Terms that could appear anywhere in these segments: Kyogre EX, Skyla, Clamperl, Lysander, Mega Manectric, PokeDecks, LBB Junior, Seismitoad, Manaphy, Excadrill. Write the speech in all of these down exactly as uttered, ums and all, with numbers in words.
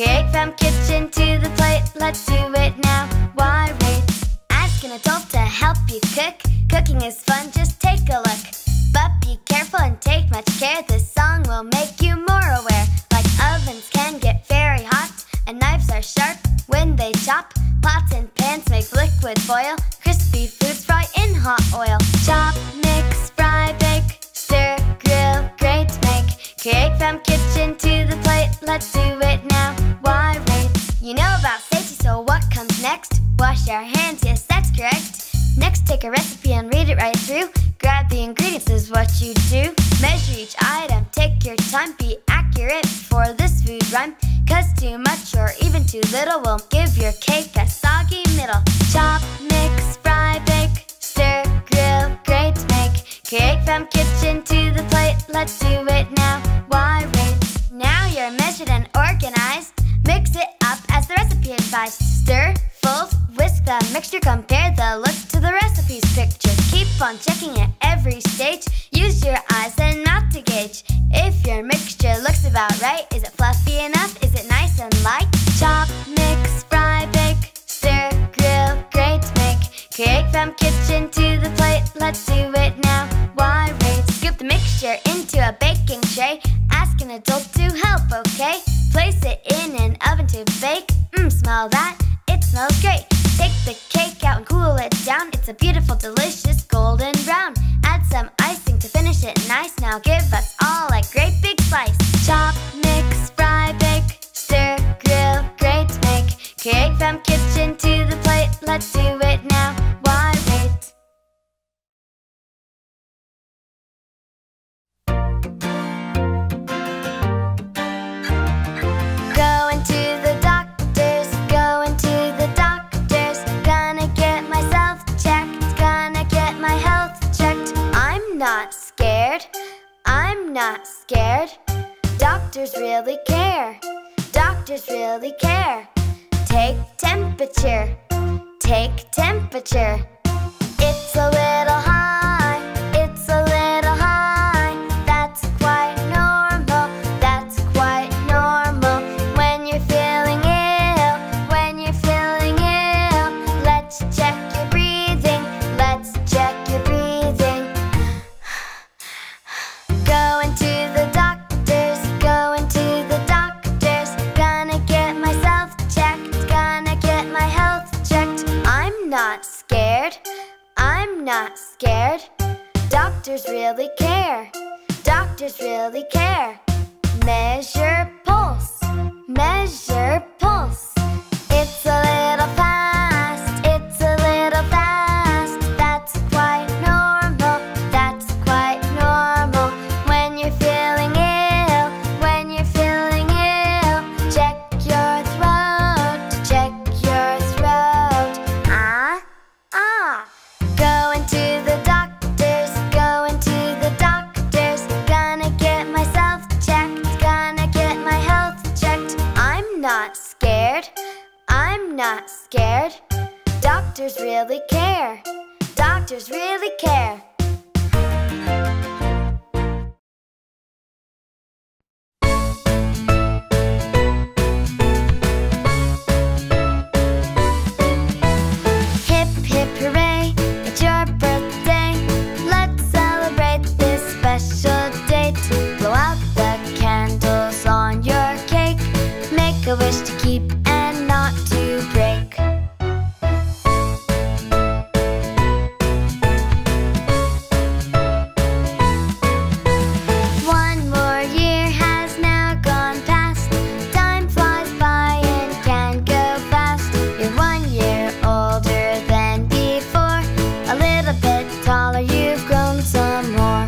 Cake from kitchen to the plate, let's do it now. Why wait? Ask an adult to help you cook. Cooking is fun, just take a look. But be careful and take much care. This song will make you more aware. Like ovens can get very hot, and knives are sharp when they chop. Pots and pans make liquid foil. Crispy foods fry in hot oil. Chop, mix, fry, bake, stir, grill, grate, make. Cake from kitchen to the plate, let's do it now. Why wait? You know about safety, so what comes next? Wash your hands, yes, that's correct. Next, take a recipe and read it right through. Grab the ingredients is what you do. Measure each item, take your time. Be accurate for this food rhyme, 'cause too much or even too little will give your cake a soggy middle. Chop, mix, fry, bake, stir, grill, grate, make. Cake from kitchen to the plate, let's do it now. Why wait? Now you're measured and organized. Mix it up as the recipe advised. Stir, fold, whisk the mixture. Compare the look to the recipe's picture. Keep on checking at every stage. Use your eyes and mouth to gauge if your mixture looks about right. Is it fluffy enough? Is it nice and light? Chop, mix, fry, bake, stir, grill, grate, make. Cake from kitchen to the plate, let's do it now. Why wait? Scoop the mixture into a baking tray. Ask an adult to help, okay? Place it in an oven to bake. Mmm, smell that, it smells great. Take the cake out and cool it down. It's a beautiful, delicious golden brown. Add some icing to finish it nice. Now give us all a great big slice. Chop, mix, fry, bake, stir, grill, grate, make. Cake from kitchen to the plate, let's do it now. Why wait? I'm not scared. Doctors really care. Doctors really care. Take temperature. Take temperature. It's a little high. It's a little high. That's quite normal. That's quite normal. When you're feeling ill, when you're feeling ill, let's check your breathing. Let's check your breathing. Going to the doctors, going to the doctors. Gonna get myself checked, gonna get my health checked. I'm not scared, I'm not scared. Doctors really care, doctors really care. Measure pulse, measure pulse. It's a little fast, it's a little fast. That's quite normal, that's quite normal. When you're feeling ill, when you're feeling ill, check your throat, check your throat. Ah, ah. Going to the doctors, going to the doctors. Gonna get myself checked, gonna get my health checked. I'm not scared, I'm not scared. Doctors really care, doctors really care. A wish to keep and not to break. One more year has now gone past. Time flies by and can go fast. You're one year older than before. A little bit taller, you've grown some more.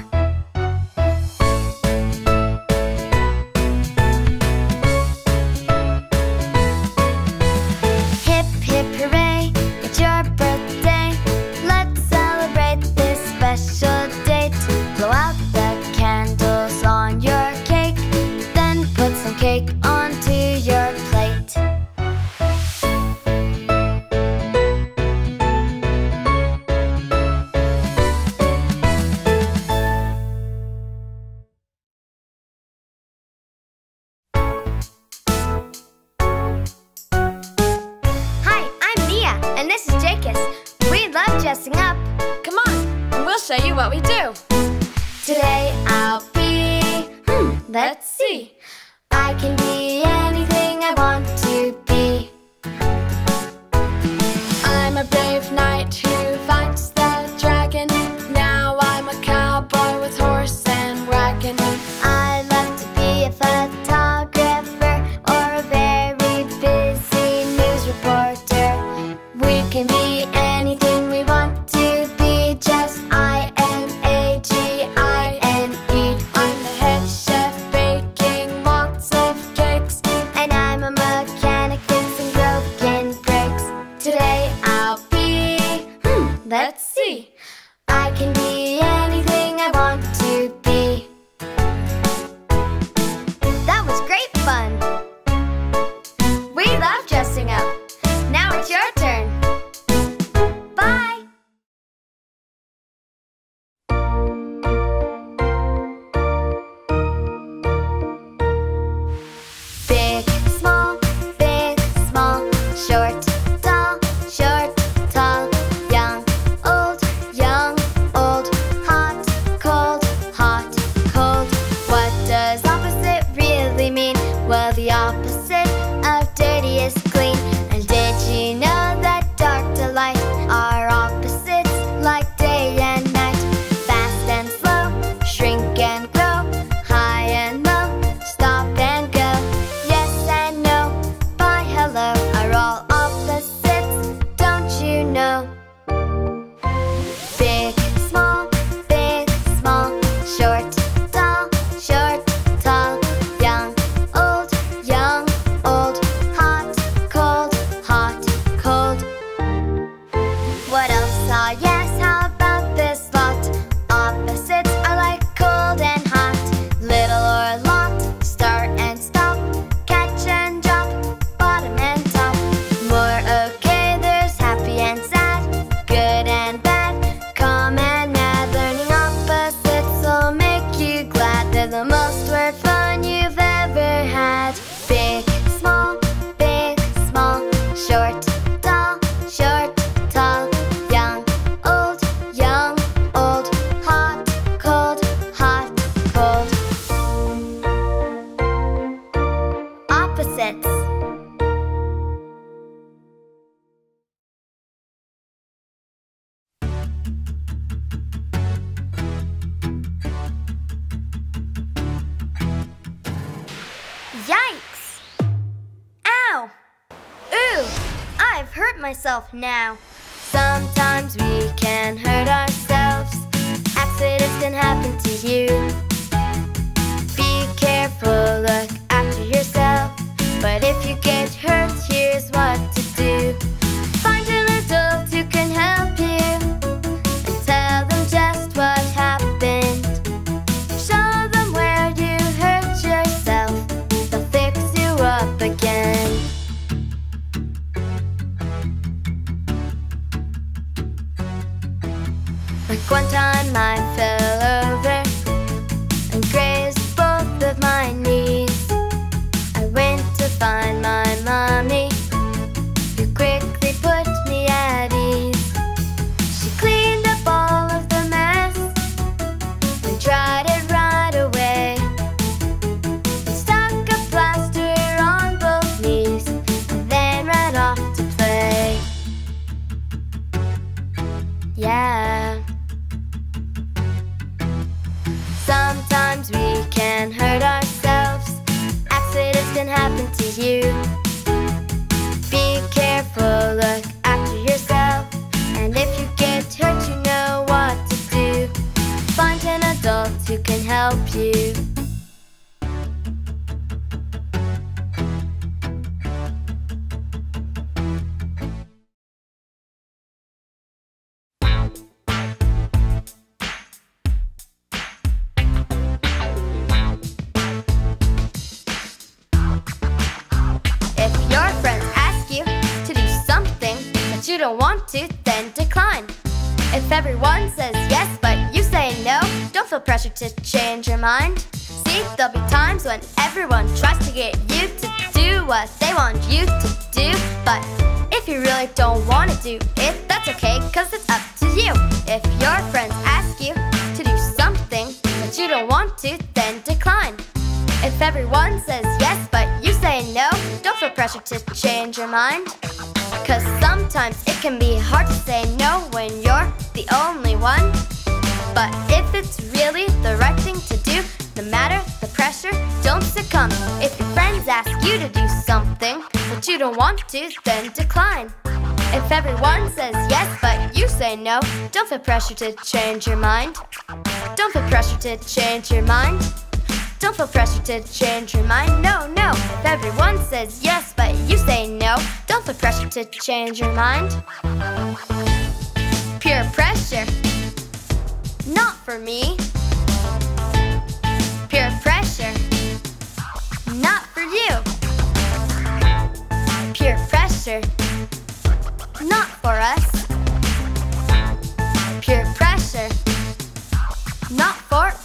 dressing up. Come on, and we'll show you what we do. Today I'll be, hmm, let's see. I can be anything I want to be. I'm a brave knight who fights the dragon. Now I'm a cowboy with horse and wagon. I love to be a photographer or a very busy news reporter. We can be anything we want to be. Just I am a G I N E. I'm the head chef baking lots of cakes. And I'm a mechanic fixing broken bricks. Today I'll be, hmm, let's see. I can be anything I want to be. That was great fun. We love dressing up. Now it's your turn. Bye! Big, small, big, small, short, tall, short, tall, young, old, young, old, hot, cold, hot, cold. What does opposite really mean? Well, the opposite of dirty is clean. And did you know that dark to light are opposites like day and night? Fast and slow, shrink and grow, high and low, stop and go. Yes and no, bye, hello are all opposites, don't you know? Big, small, big, small, short, tall, short, tall, young, old, young, old, hot, cold, hot, cold. What else? Ah, yes, how about this lot? Opposites are like cold and hot, little or lot, start and stop, catch and drop, bottom and top. More okay, there's happy and sad, good and bad, calm and mad. Learning opposites will make you glad. They're the most word fun you've ever had. Big, small, big, small, short, tall, short, tall, young, old, young, old, hot, cold, hot, cold. Opposites. Yikes! Ow! Ooh! I've hurt myself now. Sometimes we can hurt ourselves. Accidents can happen to you. Be careful, look after yourself. But if you get hurt, here's what to do. Find an adult who can help you and tell them just what happened. Show them where you hurt yourself. They'll fix you up again. Like one time I fell over and grazed both of my knees. I went to find my mommy, who quickly put me at ease. She cleaned up all of the mess and dried it right away. Stuck a plaster on both knees and then ran off to play. Yeah. Sometimes we can hurt ourselves. Accidents can happen to you. Be careful, look after yourself. And if you get hurt, you know what to do. Find an adult who can help you. You don't want to, then decline. If everyone says yes but you say no, don't feel pressure to change your mind. See, there'll be times when everyone tries to get you to do what they want you to do. But if you really don't want to do it, that's okay, cause it's up to you. you. If your friends ask you to do something that you don't want to, then decline. If everyone says yes but you say no, don't feel pressure to change your mind. Cause sometimes it can be hard to say no when you're the only one. But if it's really the right thing to do, no matter the pressure, don't succumb. If your friends ask you to do something that you don't want to, then decline. If everyone says yes but you say no, don't feel pressure to change your mind. Don't feel pressure to change your mind. Don't feel pressure to change your mind. No, no. If everyone says yes but you say no, don't feel pressure to change your mind. Peer pressure, not for me. Peer pressure, not for you. Peer pressure, not for us. Peer pressure, not for us.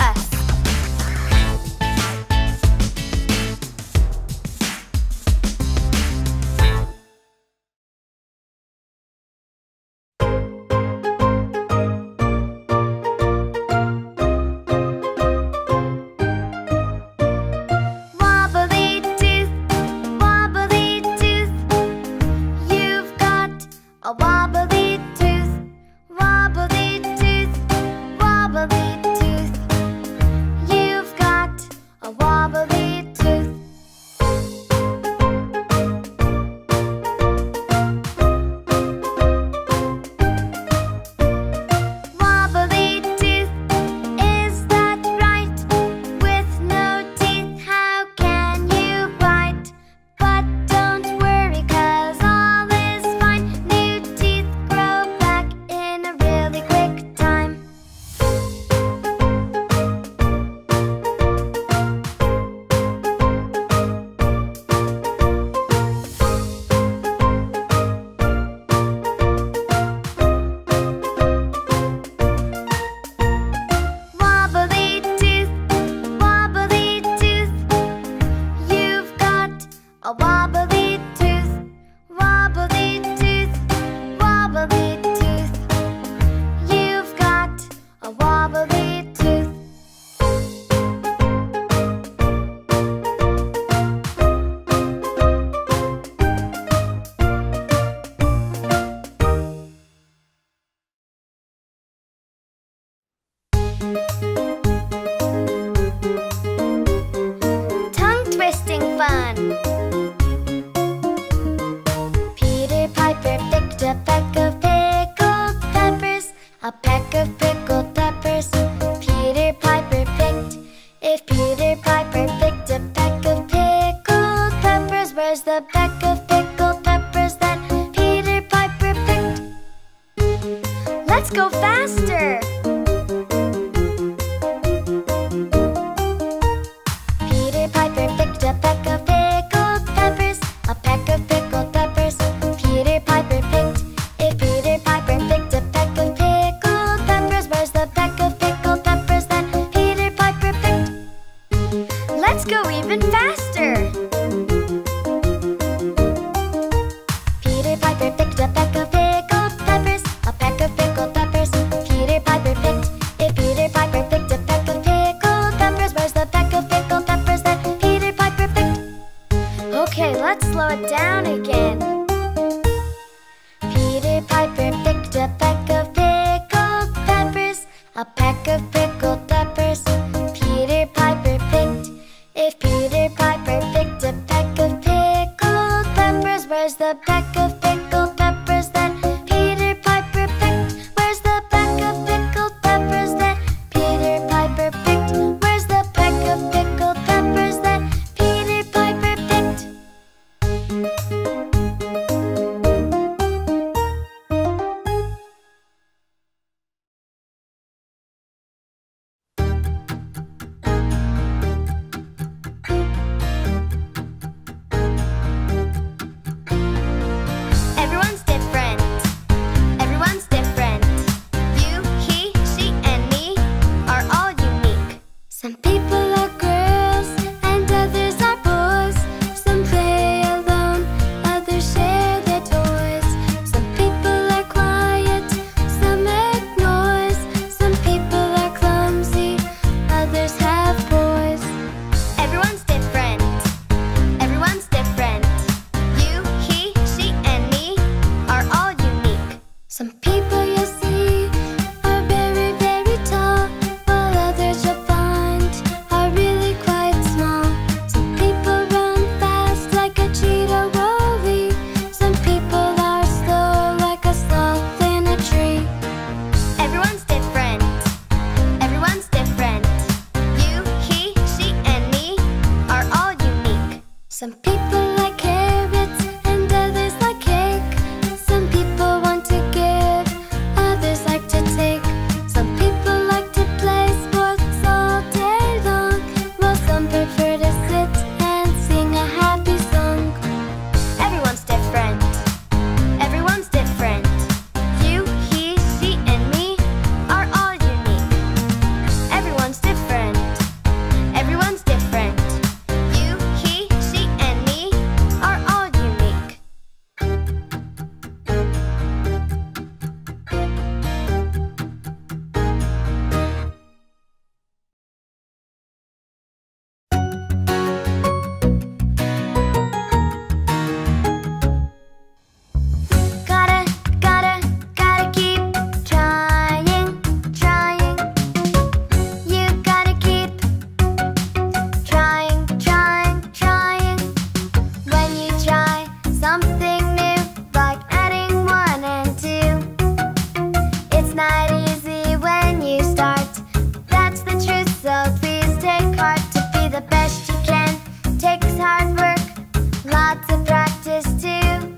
lots of practice too,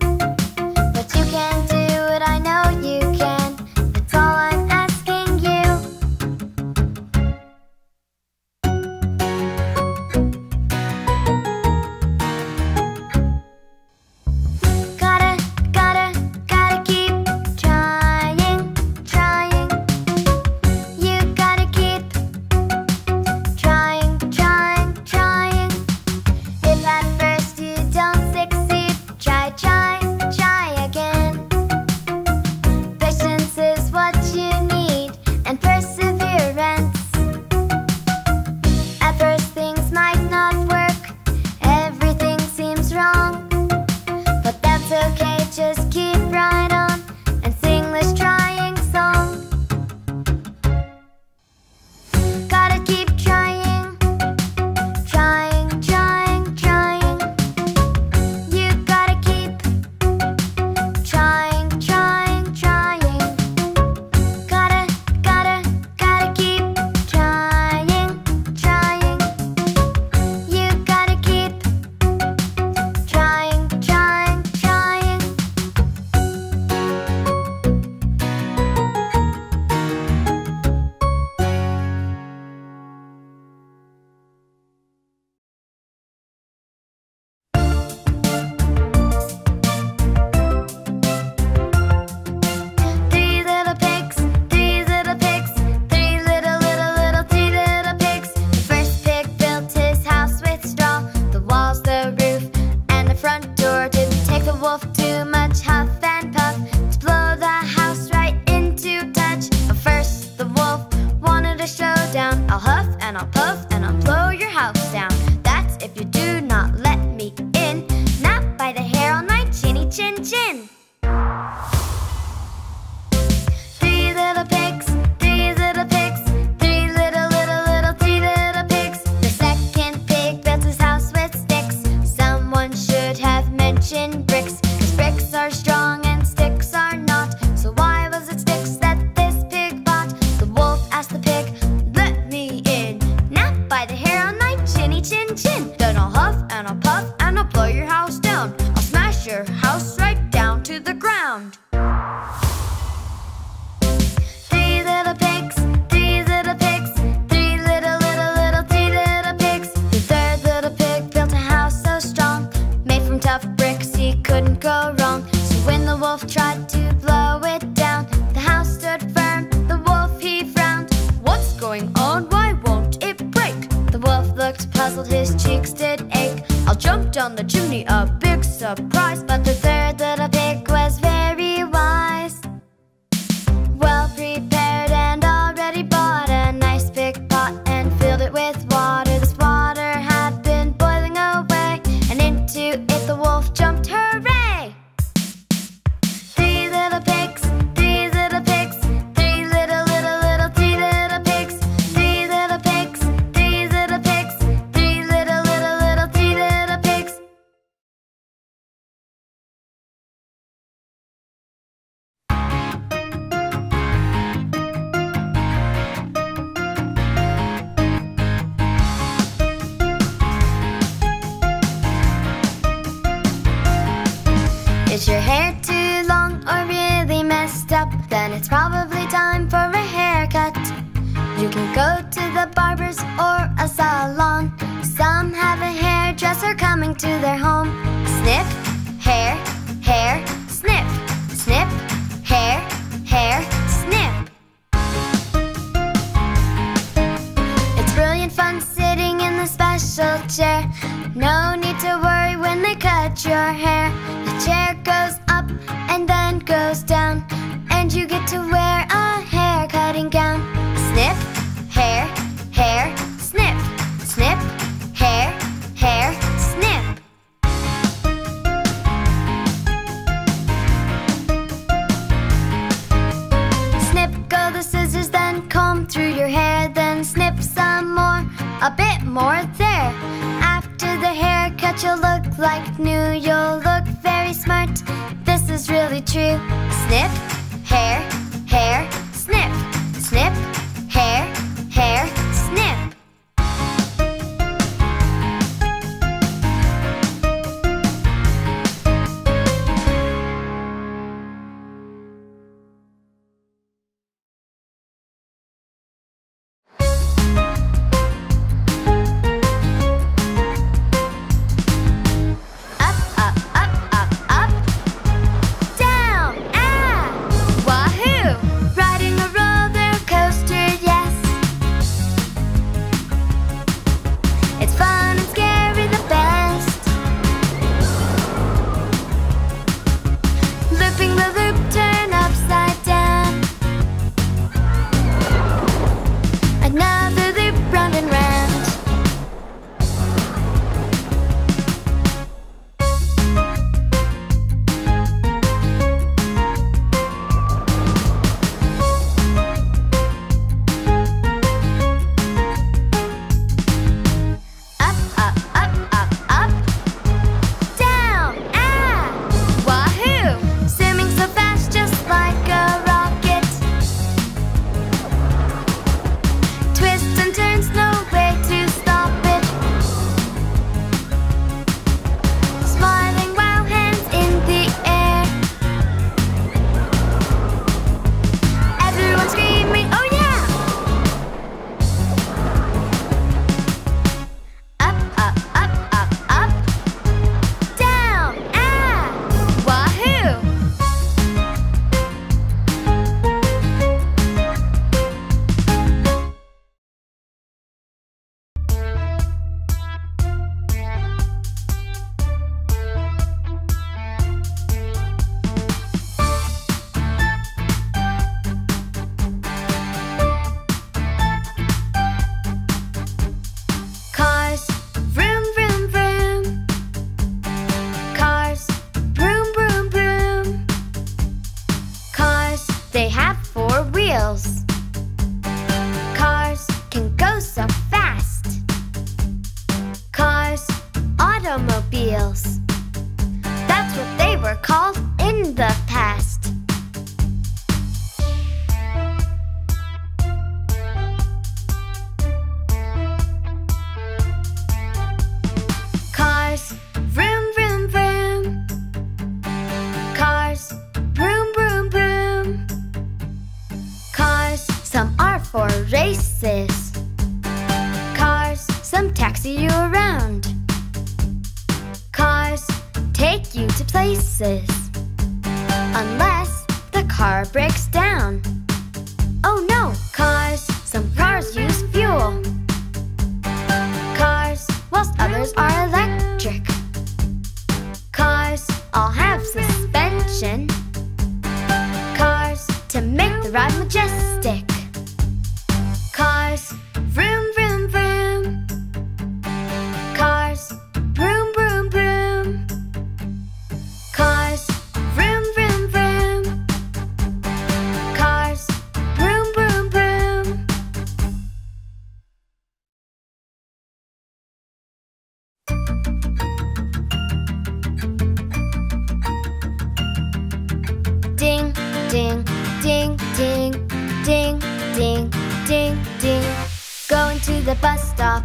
but you can do it, I know you can. That's all I'm asking you. Gotta, gotta, gotta keep trying, trying. You gotta keep trying, trying, trying. If at first you don't succeed, try, try, try again. Patience is what you need, and perseverance. At first things might not work, everything seems wrong, but that's okay, just keep right on and sing this trying song. Gotta keep trying, trying, trying, trying. You gotta keep trying, trying, trying. Gotta, gotta, gotta keep trying, trying. You gotta keep trying, trying, trying. Three little pigs, three little pigs, three little, little, little, three little pigs. The first pig built his house with straw, the walls, the roof, and the front door. Didn't take the wolf too much huff and puff to blow the house right into touch. But first, the wolf wanted a showdown. I'll huff and I'll puff and I'll blow your house down. That's if you do not let me in. Not by the hair on my chinny chin chin. Three little pigs, three little pigs, three little, little, little, three little pigs. The second pig built his house with sticks. Someone should have mentioned bricks, cause bricks are strong and sticks are not. So why was it sticks that this pig bought? The wolf asked the pig, let me in. Not by the hair on my chinny chin chin. Then I'll huff and I'll puff and I'll blow your house down. I'll smash your house right down to the ground. Three little pigs, three little pigs, three little, little, little, three little pigs. The third little pig built a house so strong, made from tough bricks, he couldn't go wrong. So when the wolf tried to blow it down, the house stood firm, the wolf he frowned. What's going on? Why won't it break? The wolf looked puzzled, his cheeks did ache. I'll jump down the chimney, a big surprise. But the third little pig was very wise, well prepared and already bought a nice big pot and filled it with water. This water had been boiling away, and into it the wolf jumped. Hooray! Three little pigs, three little pigs, three little, little, little, three little pigs, three little pigs, three little pigs, three little, little, little, three little pigs. Is your hair too long or really messed up? Then it's probably time for a haircut. You can go to the barber's or a salon. Some have a hairdresser coming to their home. Snip, hair, hair, snip. Snip, hair, hair, snip. It's brilliant fun sitting in the special chair. No need to worry when they cut your hair. The chair goes up and then goes down, and you get to wear a hair cutting gown. Snip, hair, hair, snip. Snip, hair, hair, snip. Snip go the scissors, then comb through your hair, then snip some more, a bit more there. After the haircut you'll look like new, you'll look very smart. This is really true. Snip, hair, hair, snip. Snip, hair, hair, snip. into places, unless the car breaks down. Oh no, cars! Some cars use fuel. Cars, whilst others are electric. Cars all have suspension. Cars to make the ride majestic. Cars, vroom vroom vroom. Cars, vroom vroom vroom. Cars, vroom vroom vroom. Cars, vroom vroom vroom. Ding ding ding ding ding ding ding ding. Going to the bus stop.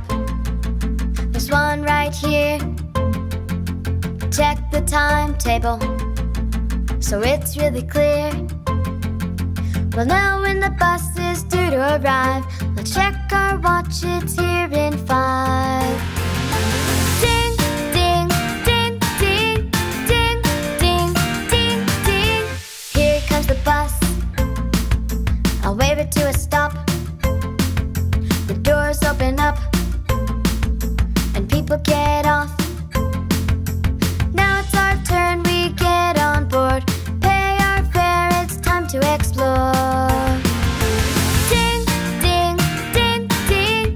There's one right here. Check the timetable, so it's really clear. We'll know when the bus is due to arrive. We'll check our watch, it's here in five. Ding, ding, ding, ding, ding, ding, ding, ding. Here comes the bus. I'll wave it to a stop. The doors open up and people get off. Now it's our turn, we get on board. Pay our fare, it's time to explore. Ding, ding, ding, ding,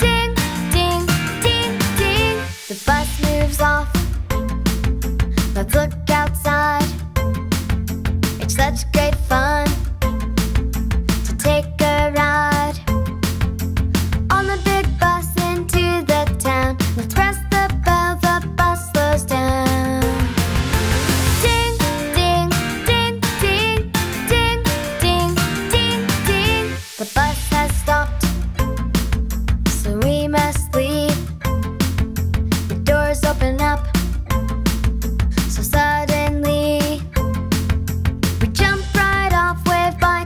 ding, ding, ding, ding. The bus moves off. Let's look outside. It's such great fun to take a ride.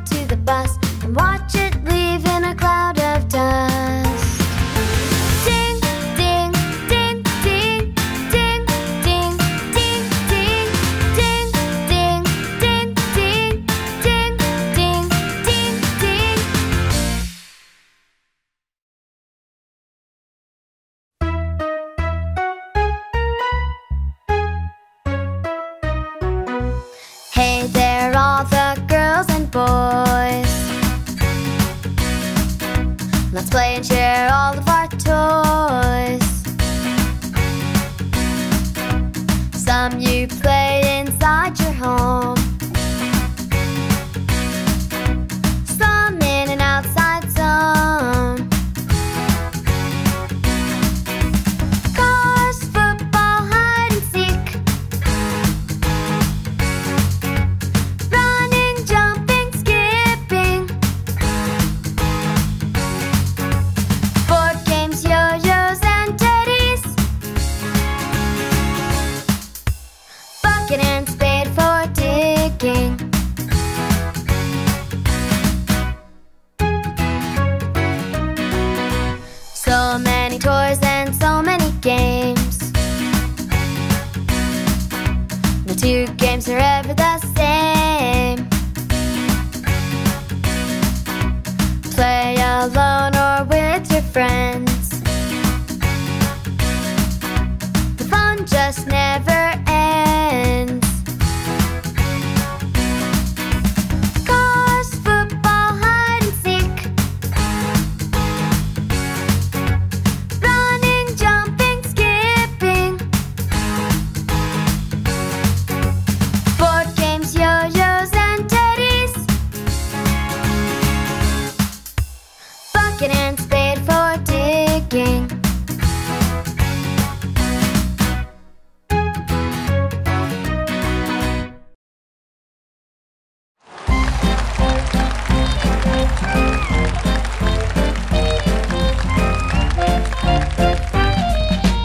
I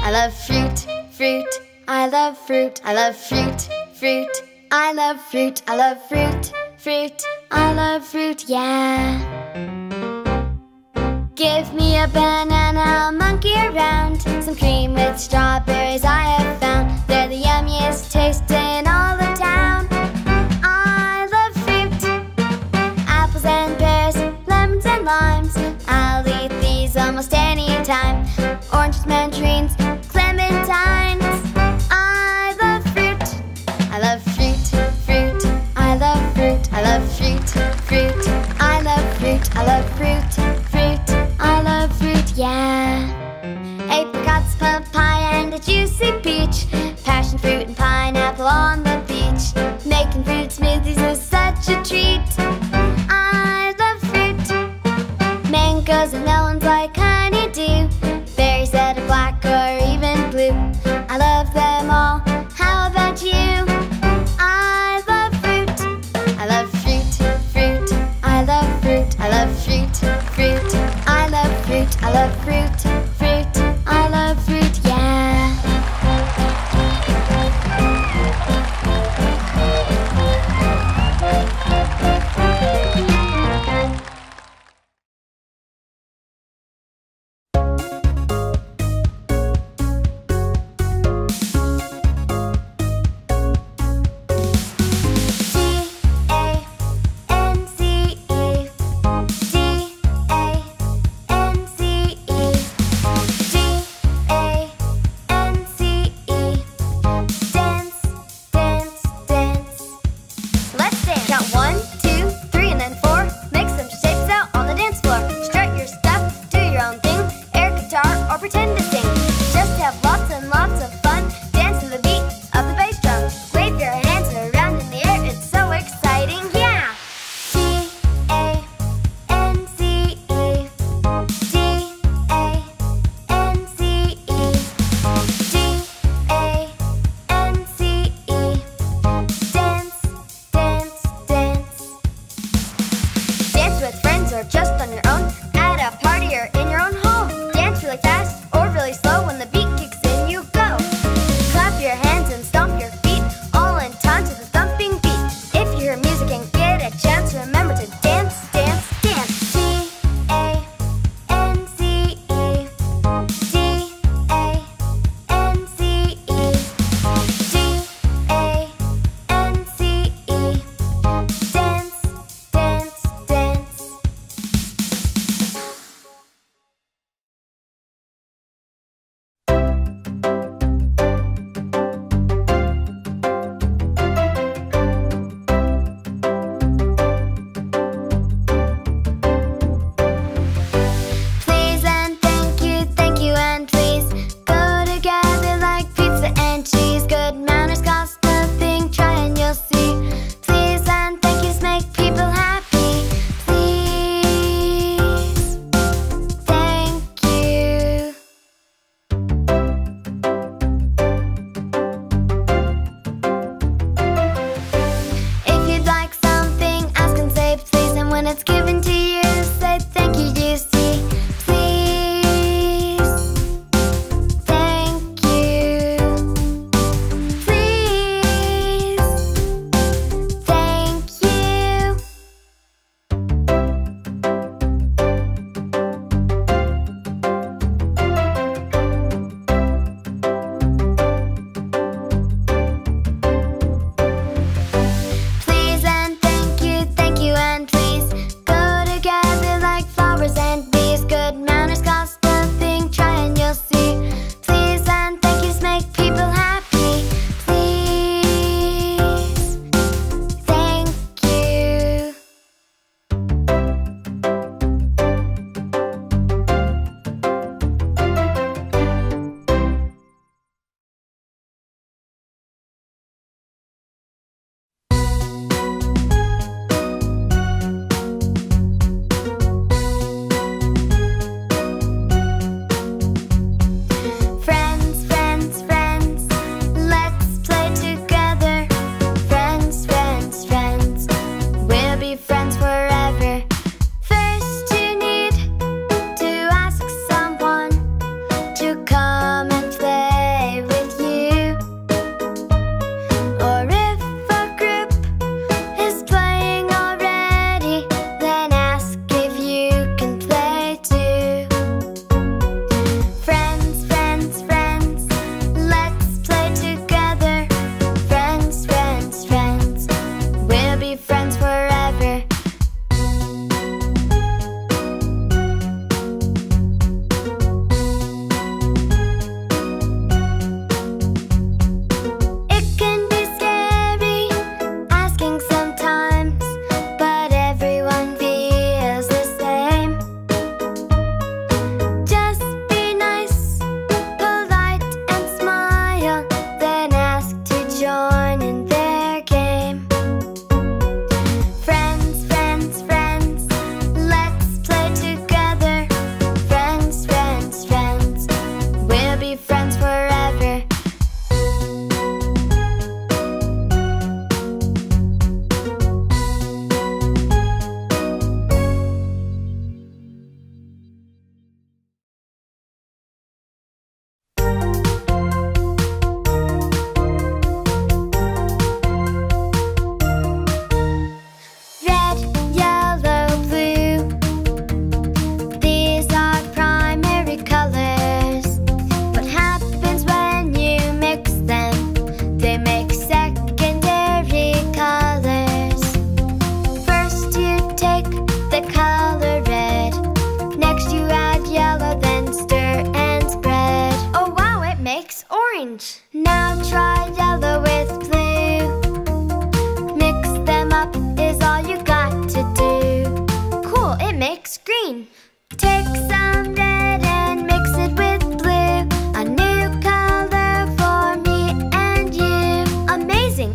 love fruit, fruit, I love fruit, I love fruit, fruit, I love fruit, yeah. Give me a banana, I'll monkey around. Some cream with strawberries I have found. They're the yummiest taste in all the town. I love fruit, apples and pears, lemons and limes. I'll eat these almost any time. Oranges, mandarins, clementines. I love fruit, I love fruit, fruit. I love fruit, I love fruit, fruit. I love fruit, I love fruit, fruit. I love fruit, yeah. Apricots, papaya, and a juicy peach. Passion fruit and pineapple on the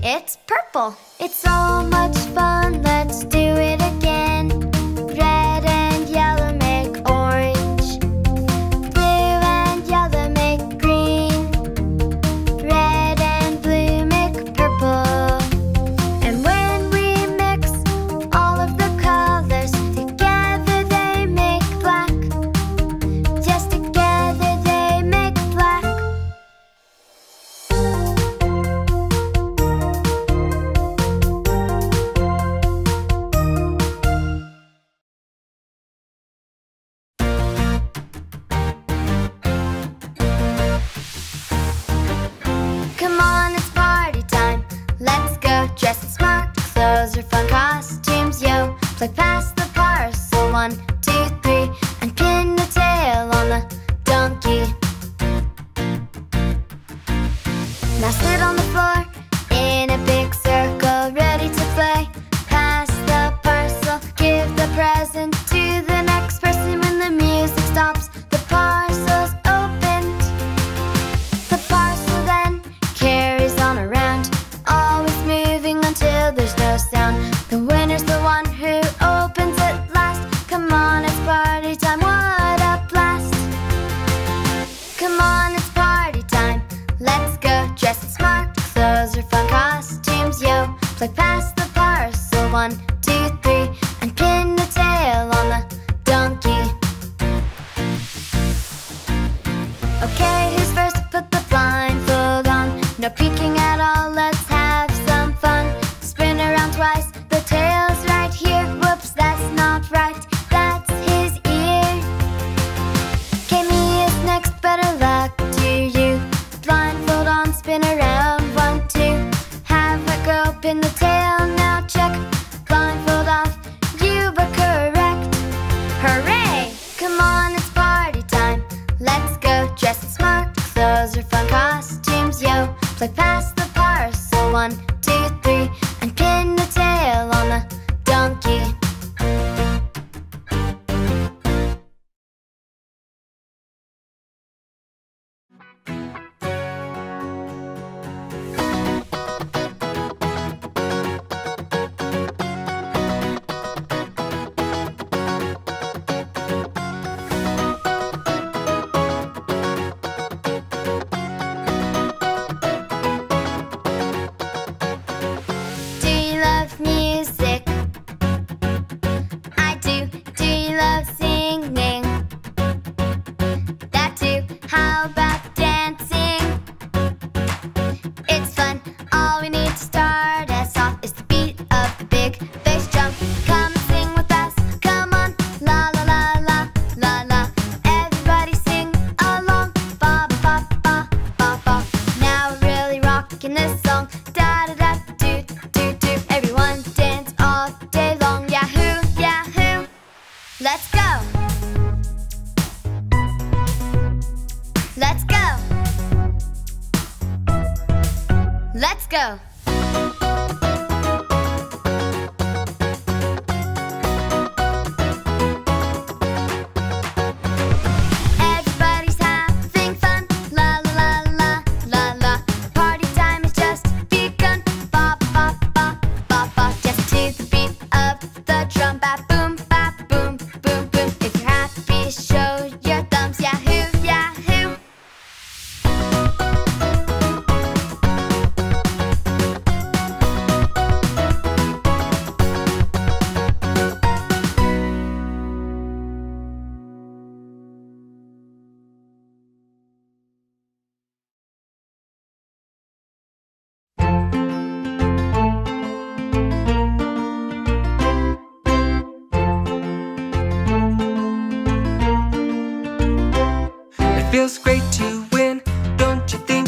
It's purple. It's so much fun, let's do it again. Red and yellow make orange. Blue and yellow make green. Red and blue make purple. And when we mix all of the colors together, they make black. Just together they make black. Those are fun costumes, yo. Play past the parcel, one, two, three, and pin the tail on the donkey. Now sit on the floor in a big circle, ready to play. Pass the parcel, give the present to the next person. When the music stops, the parcel's opened. The parcel then carries on around, always moving until there's no sound. The winner's the one who opens it last. Come on, it's party time, what a blast. Come on, it's party time, let's go dress it smart. Those are fun costumes, yo. Play past the parcel, one, two, three, and pin the tail on the donkey. Okay, who's first? Put the blindfold on. No peeking at all, let's have some fun. Spin around twice, the tail's right here. Whoops, that's not right, that's his ear. Okay, me is next, better luck to you. Blindfold on, spin around, one, two. Have a go, pin the tail, now check. Blindfold off, you were correct. Hooray! Come on, it's party time, let's go dress it smart. Those are fun costumes, yo. Play past the parcel, one, two, three, and pin the tail on the donkey. Feels great to win, don't you think?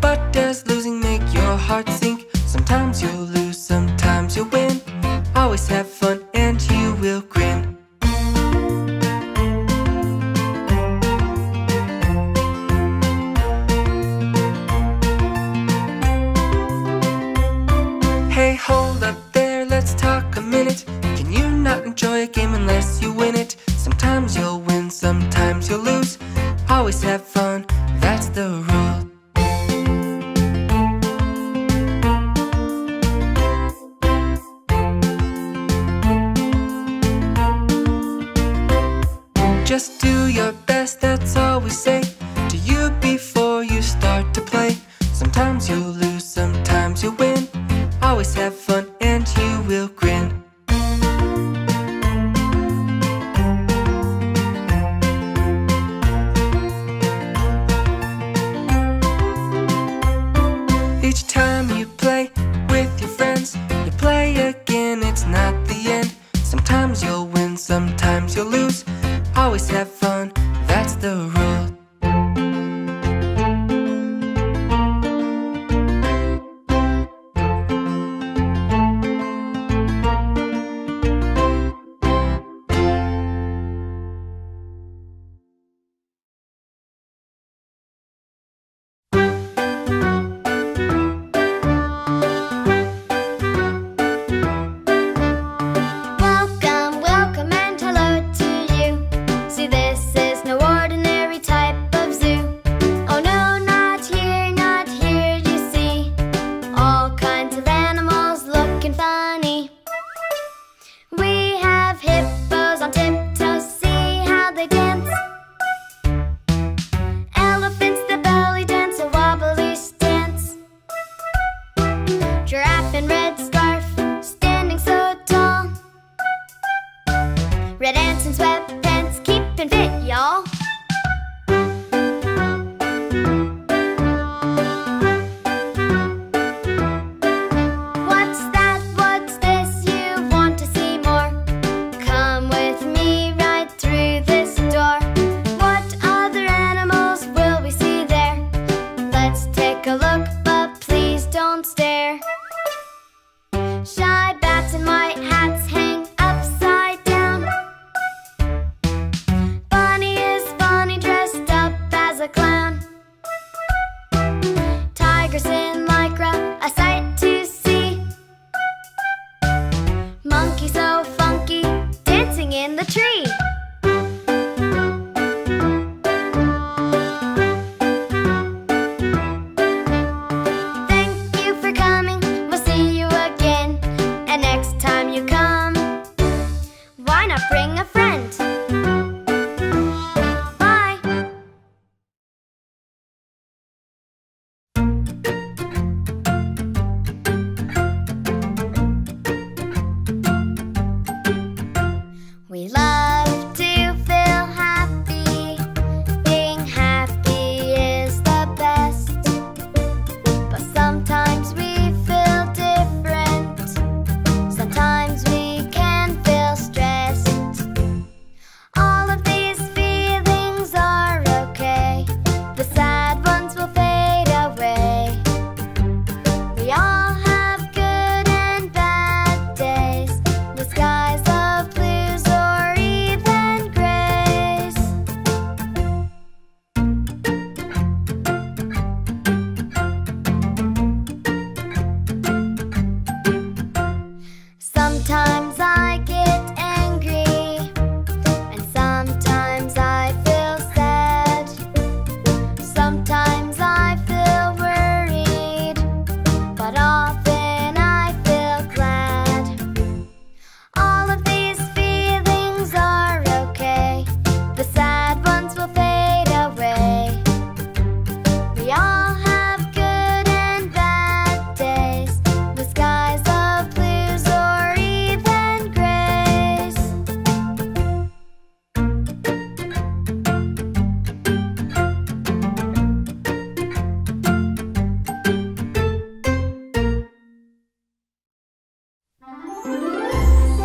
But does losing make your heart sink? Sometimes you'll lose, sometimes you'll win. Always have fun and you will grin. Hey, hold up there, let's talk a minute. Can you not enjoy a game unless you win it? Sometimes you'll win, sometimes you'll lose. Always have fun, that's the rule. guess that's always say to you before you start to play. Sometimes you lose, sometimes you win. Always have fun and you will grin. Each time you play with your friends, you play again, it's not the end. Sometimes you'll win, sometimes you'll lose. Always have fun, that's the rule.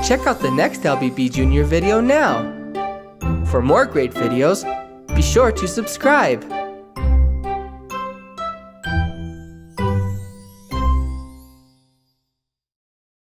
Check out the next L B B Junior video now! For more great videos, be sure to subscribe!